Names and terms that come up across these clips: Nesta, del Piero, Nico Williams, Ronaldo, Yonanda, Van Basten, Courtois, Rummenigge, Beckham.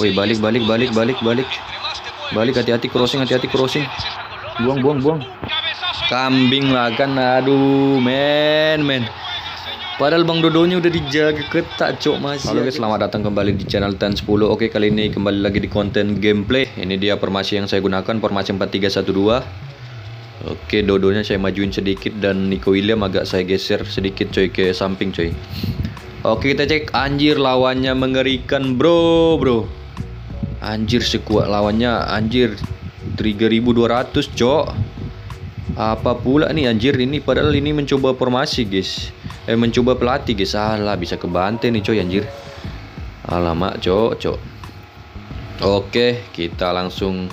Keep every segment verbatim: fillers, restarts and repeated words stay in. Woi, balik balik balik balik balik. Balik, hati-hati crossing, hati-hati crossing. Buang buang buang. Kambing lah kan. Aduh, men men. Padahal Bang Dodonya udah dijaga ketat, cok, masih. Halo guys, selamat datang kembali di channel TENNN sepuluh. Oke, kali ini kembali lagi di konten gameplay. Ini dia formasi yang saya gunakan, formasi empat tiga satu dua. Oke, Dodonya saya majuin sedikit dan Nico Williams agak saya geser sedikit, coy, ke samping, coy. Oke, kita cek. Anjir, lawannya mengerikan, bro, bro. Anjir, sekuat lawannya, anjir. tiga ribu dua ratus, cok. Apa pula nih, anjir, ini padahal ini mencoba formasi, guys. Eh, mencoba pelatih, guys. Salah, bisa ke Banten nih, coy, anjir. Alamak, cok, cok. Oke, kita langsung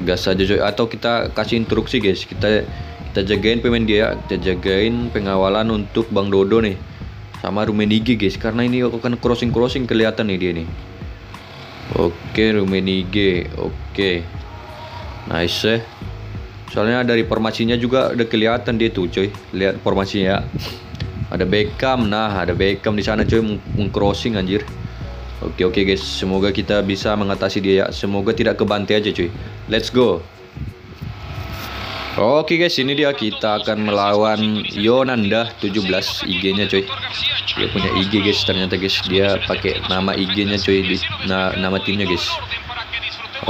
gas aja, coy. Atau kita kasih instruksi, guys. Kita kita jagain pemain dia, kita jagain pengawalan untuk Bang Dodo nih. Sama Rummenigge, guys. Karena ini aku kan crossing-crossing kelihatan nih dia nih. Oke, Rummenigge. Oke. Nice, eh. Soalnya dari formasinya juga udah kelihatan dia tuh, coy. Lihat formasinya. Ada Beckham, nah ada Beckham di sana, coy, meng-crossing, anjir. Oke oke guys, semoga kita bisa mengatasi dia ya. Semoga tidak ke Bantai aja, coy. Let's go. Oke guys, ini dia, kita akan melawan Yonanda tujuh belas, I G-nya, coy. Dia punya I G, guys, ternyata, guys. Dia pakai nama I G-nya, coy, di, na, nama timnya, guys.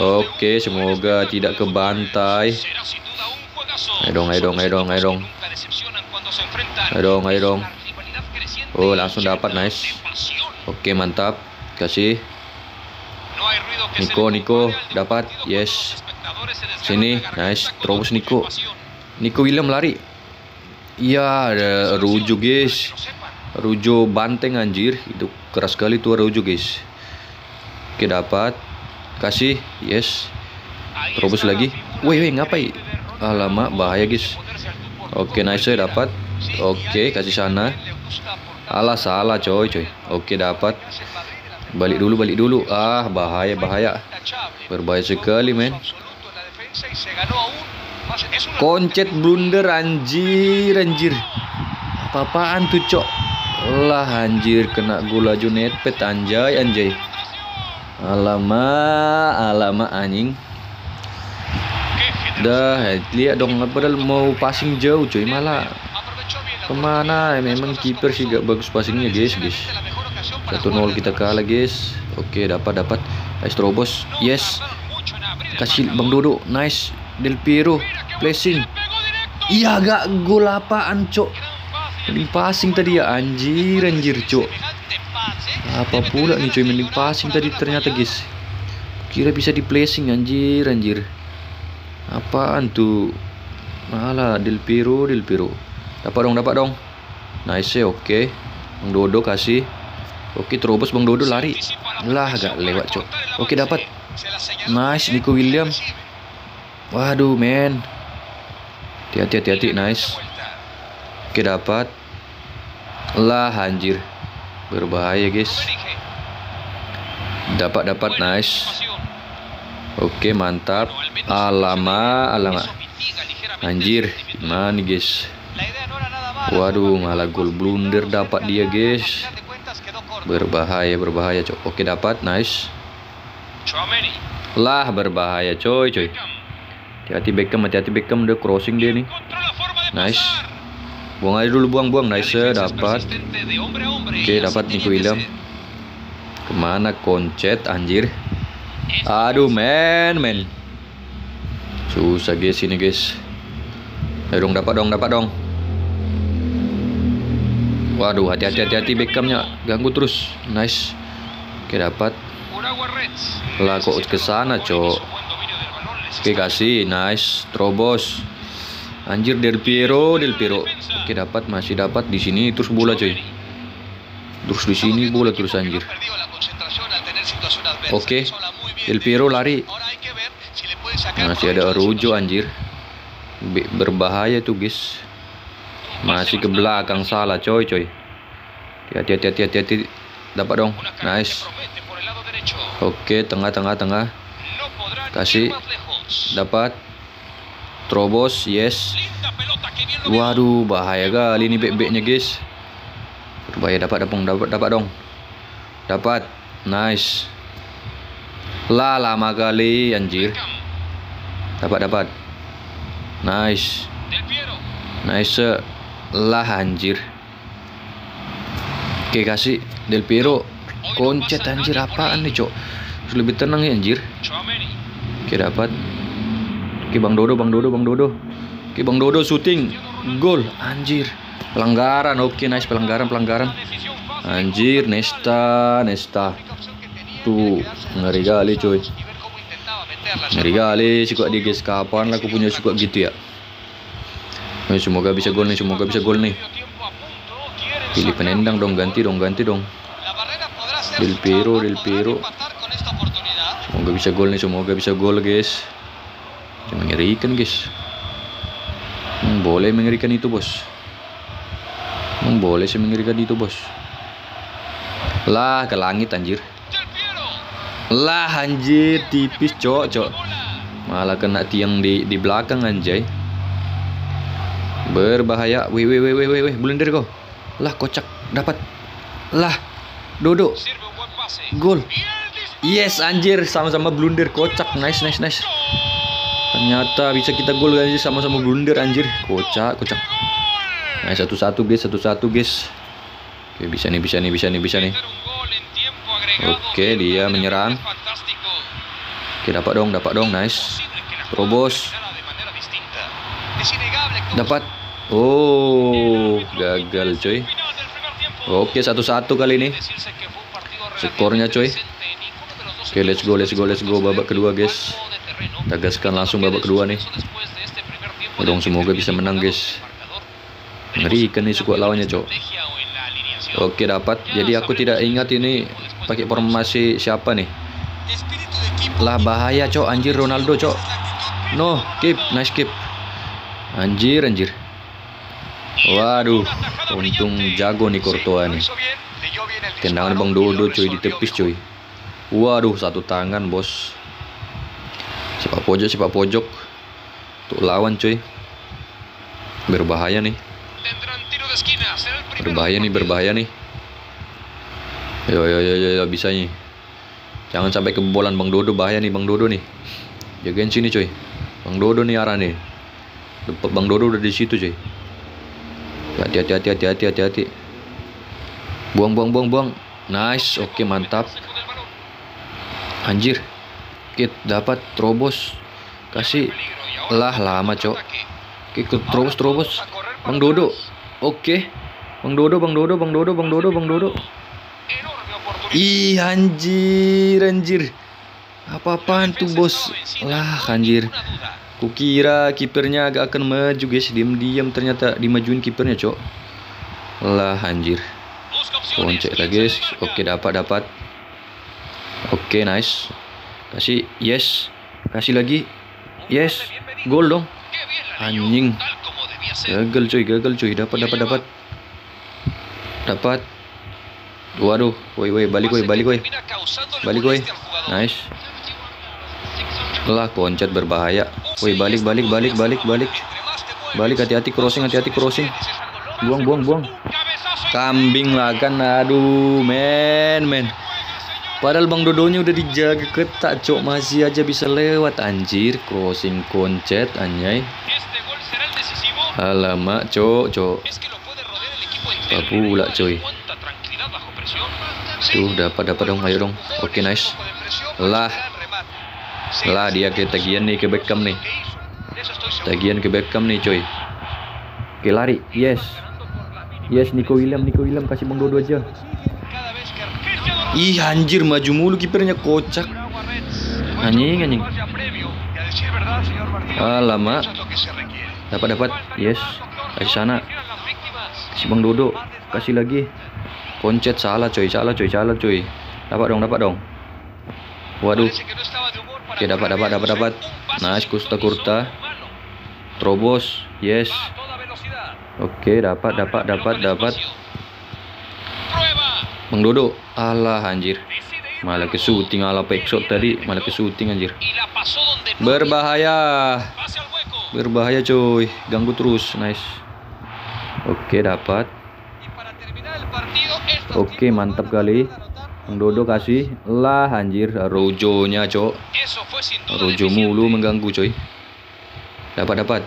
Oke, semoga tidak ke Bantai. Ayo dong, ayo dong, ayo dong, ayo dong. Ayo dong, ayo dong. Oh, langsung dapat, nice. Oke, mantap. Kasih Nico, Nico. Dapat, yes. Sini, nice. Terus Nico. Nico Williams lari. Iya, rujuk, guys. Rujuk banteng, anjir. Itu keras sekali tuh rujuk, guys. Oke, dapat. Kasih, yes. Terus lagi. Woi, woi, ngapain? Alamak, bahaya, guys. Oke, nice, dapat. Oke, kasih sana. Alah, salah, coy, coy. Oke, dapat. Balik dulu, balik dulu. Ah, bahaya, bahaya. Berbahaya sekali, men. Koncet blunder, anjir, anjir. Apa-apaan tuh, cok. Lah, anjir, kena gula junet pet, anjay, anjay. Alamak, alamak, anjing. Dah, lihat dong, padahal mau passing jauh, coy, malah kemana? Memang kiper sih gak bagus passingnya, guys, guys. satu nol kita kalah, guys. Oke, dapat, dapat. Nice, terobos. Yes. Kasih Bang Dodo. Nice. Del Piero placing. Iya, gak gol apaan, cok. Mending passing tadi ya, anjir, anjir, cok. Apa pula nih, coy, mending passing tadi ternyata, guys. Kira bisa di placing, anjir, anjir. Apaan tuh? Malah Del Piero, Del Piero. Dapat dong, dapat dong. Nice, oke. Okay. Bang Dodo kasih. Oke, okay, terobos Bang Dodo lari. Lah, agak lewat, cok. Oke, okay, dapat. Nice, Nico Williams. Waduh, men. Hati-hati, hati-hati, nice. Oke, okay, dapat. Lah, anjir. Berbahaya, guys. Dapat, dapat, nice. Oke, okay, mantap. Alamak, alamak. Anjir, gimana nih, guys? Waduh, malah gol blunder dapat dia, guys. Berbahaya, berbahaya, cok. Oke, dapat, nice. Lah, berbahaya, coy, coy. Hati-hati Beckham, hati-hati Beckham, udah crossing dia nih. Nice. Buang aja dulu, buang, buang. Nice, dapat. Oke, dapat Nico Williams. Kemana koncet, anjir. Aduh, men, men. Susah, guys, ini, guys. Ayo dong, dapat dong, dapat dong. Waduh, hati-hati, hati-hati, Beckhamnya ganggu terus. Nice. Oke, dapat. Lah, kok ke sana, cok. Oke, kasih, nice. Terobos. Anjir, Del Piero, Del Piero. Oke, dapat, masih dapat di sini, terus bola, coy. Terus di sini bola terus, anjir. Oke. Del Piero lari. Masih ada Rujo, anjir. Berbahaya tuh, guys. Masih ke belakang, salah, coy, coy. Hati-hati, hati-hati, hati. Dapat dong, nice. Oke, tengah, tengah, tengah. Kasih. Dapat. Terobos, yes. Waduh, bahaya kali ini bek-beknya, guys. Berbahaya, dapat, dapat, dapat, dapat dong. Dapat, nice. Lah lama kali anjir. Dapat dapat. Nice. Nice. Lah anjir. Oke kasih Del Piero. Koncet anjir, apaan nih cok? Lebih tenang ya anjir. Oke dapat. Oke Bang Dodo, Bang Dodo, Bang Dodo. Oke Bang Dodo syuting. Gol anjir. Pelanggaran. Oke nice, pelanggaran pelanggaran. Anjir Nesta, Nesta. Tuh, ngeri kali coy. Ngeri kali suka diges, kapan aku punya suka gitu ya. Nah, semoga bisa gol nih, semoga bisa gol nih. Pilih penendang dong, ganti dong, ganti dong. Del Piero, Del Piero. Semoga bisa gol nih, semoga bisa gol, guys. Jangan mengerikan, guys. Hmm, boleh mengerikan itu, Bos. Hmm, boleh sih mengerikan itu, Bos. Lah, ke langit anjir. Lah anjir, tipis, cok, cok. Malah kena tiang di di belakang anjay. Berbahaya. Weh weh weh weh weh, blunder kau. Lah kocak, dapat. Lah Dodo. Gol. Yes anjir, sama-sama blunder, kocak. Nice nice nice. Ternyata bisa kita gol anjir, sama-sama blunder anjir. Kocak, kocak. Nah, satu-satu guys, satu-satu guys. Oke, bisa nih, bisa nih, bisa nih, bisa nih. Oke, dia menyerang. Oke, dapat dong, dapat dong, nice. Robos. Dapat. Oh, gagal coy. Oke, satu-satu kali ini. Skornya coy. Oke, let's go, let's go, let's go babak kedua guys. Tegaskan langsung babak kedua nih. Dong, semoga bisa menang guys. Ngerikan nih skuad lawannya, cok. Oke, dapat. Jadi aku tidak ingat ini pakai formasi siapa nih. Lah bahaya, cok. Anjir Ronaldo, cok. No, keep, nice keep. Anjir, anjir. Waduh, untung jago nih Courtois nih. Tendangan Bang Dodo, cuy, ditepis, cuy. Waduh, satu tangan, bos. Sepak pojok, sepak pojok. Untuk lawan, cuy. Berbahaya nih. Berbahaya nih, berbahaya nih. Yo yo yo yo, bisa nih. Jangan sampai kebobolan Bang Dodo, bahaya nih Bang Dodo nih. Jagain sini coy. Bang Dodo nih arah nih. Depan Bang Dodo udah di situ coy. Hati-hati, hati-hati, hati-hati, hati. Buang, buang, buang, buang. Nice, oke okay, mantap. Anjir. Kit dapat terobos. Kasih. Lah lama cok. Oke, terobos, terobos. Bang Dodo. Oke. Bang Dodo, Bang Dodo, Bang Dodo, Bang Dodo, Bang Dodo. Ih, anjir, anjir. Apa-apaan tuh, bos? Lah, anjir. Kukira kipernya agak akan maju, guys. Diam-diam ternyata dimajuin kipernya, cok. Lah, anjir. Loncek lah, guys. Oke, dapat, dapat. Oke, nice. Kasih, yes. Kasih lagi. Yes. Gol dong. Anjing. Gagal cuy, gagal cuy. Dapat, dapat, dapat. Dapat. Waduh, woi woi, balik woi, balik woi. Balik woi. Nice. Lah koncet berbahaya. Woi, balik, balik, balik, balik, balik. Balik, hati-hati crossing, hati-hati crossing. Buang, buang, buang. Kambing lah kan. Aduh, men, men. Padahal Bang Dodonya udah dijaga ketat, cok, masih aja bisa lewat anjir. Crossing koncet anjay. Alamak, cok, cok. Apa pula, coy. Tuh, dapat, dapat dong, ayo dong. Oke, nice. Lah. Lah, dia ke tagihan nih, ke Beckham nih. Tagihan ke Beckham nih, coy. Oke, lari. Yes. Yes, Nico Williams, Nico Williams, kasih Bang Dodo aja. Ih, anjir, maju mulu kipernya, kocak. Anjing, anjing. Alamak. Dapat, dapat. Yes. Kasih sana. Kasih Bang Dodo. Kasih lagi. Koncet, salah coy, salah coy, salah coy. Dapat dong, dapat dong. Waduh. Oke, dapat, dapat, dapat, dapat. Nice, Kusta Kurta. Terobos. Yes. Oke, dapat, dapat, dapat, dapat. Bang Dodo. Alah anjir. Malah ke syuting ala pekshot tadi, malah ke syuting anjir. Berbahaya. Berbahaya coy, ganggu terus. Nice. Oke, dapat. Oke, mantap kali. Bang Dodo kasih lah anjir, rojonya cok, rojo mulu mengganggu coy. Dapat dapat,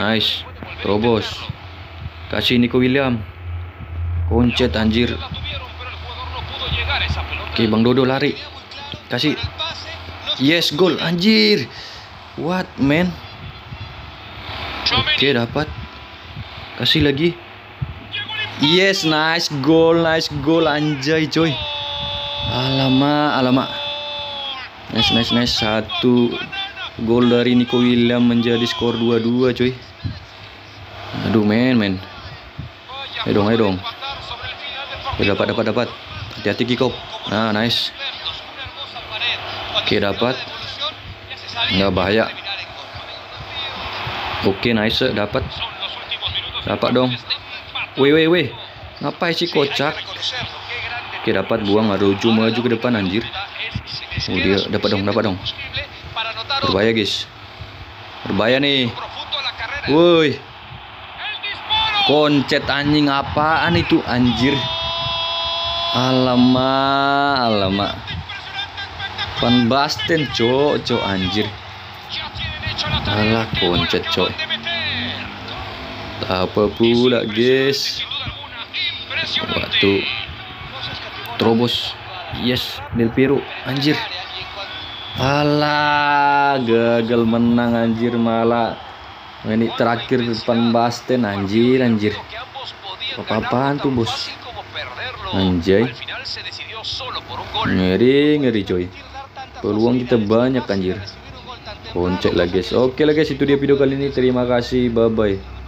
nice, terobos. Kasih Nico Williams, koncet anjir. Oke Bang Dodo lari, kasih, yes gol anjir, what man. Oke dapat, kasih lagi, yes nice gol, nice gol anjay coy. Alamak, alamak. Nice, nice, nice. Satu gol dari Nico Williams menjadi skor dua dua cuy. Aduh men, men. Ayo dong, ayo dong. Ayo, dapat, dapat, dapat. Hati-hati kickoff. Nah, nice. Oke, dapat. Nggak bahaya. Oke, nice. Dapat. Dapat dong. Weh, weh, weh. Ngapain sih kocak? Oke dapat, buang, rojo maju ke depan anjir. Oh, dia dapat dong, dapat dong. Berbahaya guys, berbahaya nih. Woi, koncet anjing, apaan itu anjir. Alamak, alamak. Van Basten cok, cok anjir. Alah koncet cok. Apa pula guys. Waktu terobos, yes Del Piero anjir. Alah gagal menang anjir, malah menit terakhir depan Basten anjir anjir. Apa-apaan tuh bos anjay, ngeri ngeri coy. Peluang kita banyak anjir. Koncek lah guys. Oke lah guys, itu dia video kali ini. Terima kasih, bye bye.